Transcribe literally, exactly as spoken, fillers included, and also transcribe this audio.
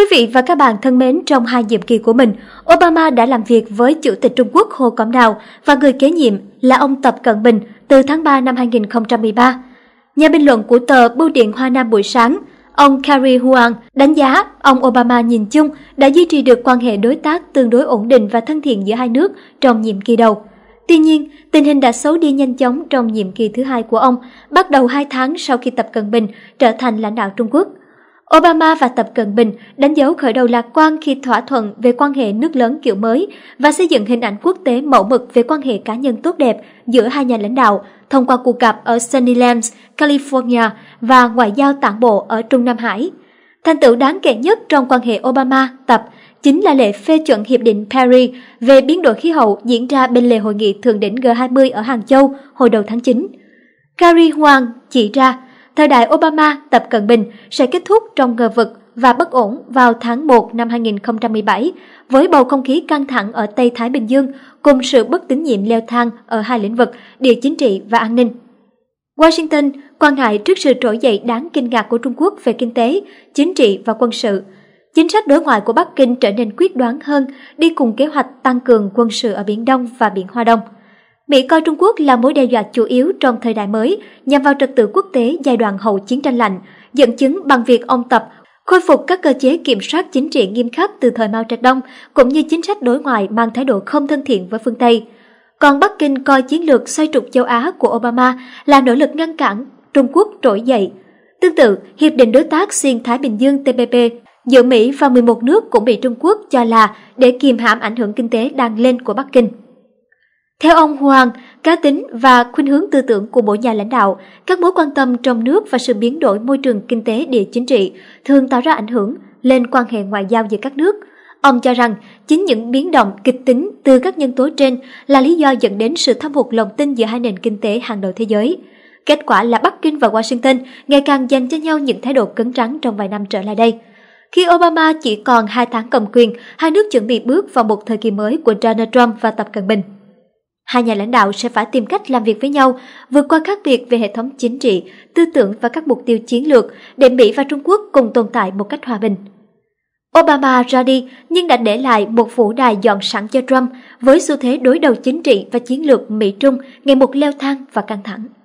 Quý vị và các bạn thân mến, trong hai nhiệm kỳ của mình, Obama đã làm việc với Chủ tịch Trung Quốc Hồ Cẩm Đào và người kế nhiệm là ông Tập Cận Bình từ tháng ba năm hai không một ba. Nhà bình luận của tờ Bưu điện Hoa Nam buổi sáng, ông Carrie Huan đánh giá ông Obama nhìn chung đã duy trì được quan hệ đối tác tương đối ổn định và thân thiện giữa hai nước trong nhiệm kỳ đầu. Tuy nhiên, tình hình đã xấu đi nhanh chóng trong nhiệm kỳ thứ hai của ông, bắt đầu hai tháng sau khi Tập Cận Bình trở thành lãnh đạo Trung Quốc. Obama và Tập Cận Bình đánh dấu khởi đầu lạc quan khi thỏa thuận về quan hệ nước lớn kiểu mới và xây dựng hình ảnh quốc tế mẫu mực về quan hệ cá nhân tốt đẹp giữa hai nhà lãnh đạo thông qua cuộc gặp ở Sunnylands, California và ngoại giao tản bộ ở Trung Nam Hải. Thành tựu đáng kể nhất trong quan hệ Obama-Tập chính là lễ phê chuẩn Hiệp định Paris về biến đổi khí hậu diễn ra bên lề hội nghị thượng đỉnh G hai mươi ở Hàng Châu hồi đầu tháng chín. Carrie Huan chỉ ra, thời đại Obama-Tập Cận Bình sẽ kết thúc trong ngờ vực và bất ổn vào tháng một năm hai không một bảy với bầu không khí căng thẳng ở Tây Thái Bình Dương cùng sự bất tín nhiệm leo thang ở hai lĩnh vực địa chính trị và an ninh. Washington quan ngại trước sự trỗi dậy đáng kinh ngạc của Trung Quốc về kinh tế, chính trị và quân sự. Chính sách đối ngoại của Bắc Kinh trở nên quyết đoán hơn, đi cùng kế hoạch tăng cường quân sự ở Biển Đông và Biển Hoa Đông. Mỹ coi Trung Quốc là mối đe dọa chủ yếu trong thời đại mới nhằm vào trật tự quốc tế giai đoạn hậu chiến tranh lạnh, dẫn chứng bằng việc ông Tập khôi phục các cơ chế kiểm soát chính trị nghiêm khắc từ thời Mao Trạch Đông, cũng như chính sách đối ngoại mang thái độ không thân thiện với phương Tây. Còn Bắc Kinh coi chiến lược xoay trục châu Á của Obama là nỗ lực ngăn cản Trung Quốc trỗi dậy. Tương tự, Hiệp định Đối tác Xuyên Thái Bình Dương T P P giữa Mỹ và mười một nước cũng bị Trung Quốc cho là để kiềm hãm ảnh hưởng kinh tế đang lên của Bắc Kinh. Theo ông Hoàng, cá tính và khuynh hướng tư tưởng của mỗi nhà lãnh đạo, các mối quan tâm trong nước và sự biến đổi môi trường kinh tế địa chính trị thường tạo ra ảnh hưởng lên quan hệ ngoại giao giữa các nước. Ông cho rằng chính những biến động kịch tính từ các nhân tố trên là lý do dẫn đến sự thâm hụt lòng tin giữa hai nền kinh tế hàng đầu thế giới. Kết quả là Bắc Kinh và Washington ngày càng dành cho nhau những thái độ cứng rắn trong vài năm trở lại đây. Khi Obama chỉ còn hai tháng cầm quyền, hai nước chuẩn bị bước vào một thời kỳ mới của Donald Trump và Tập Cận Bình. Hai nhà lãnh đạo sẽ phải tìm cách làm việc với nhau, vượt qua khác biệt về hệ thống chính trị, tư tưởng và các mục tiêu chiến lược để Mỹ và Trung Quốc cùng tồn tại một cách hòa bình. Obama ra đi nhưng đã để lại một vũ đài dọn sẵn cho Trump với xu thế đối đầu chính trị và chiến lược Mỹ-Trung ngày một leo thang và căng thẳng.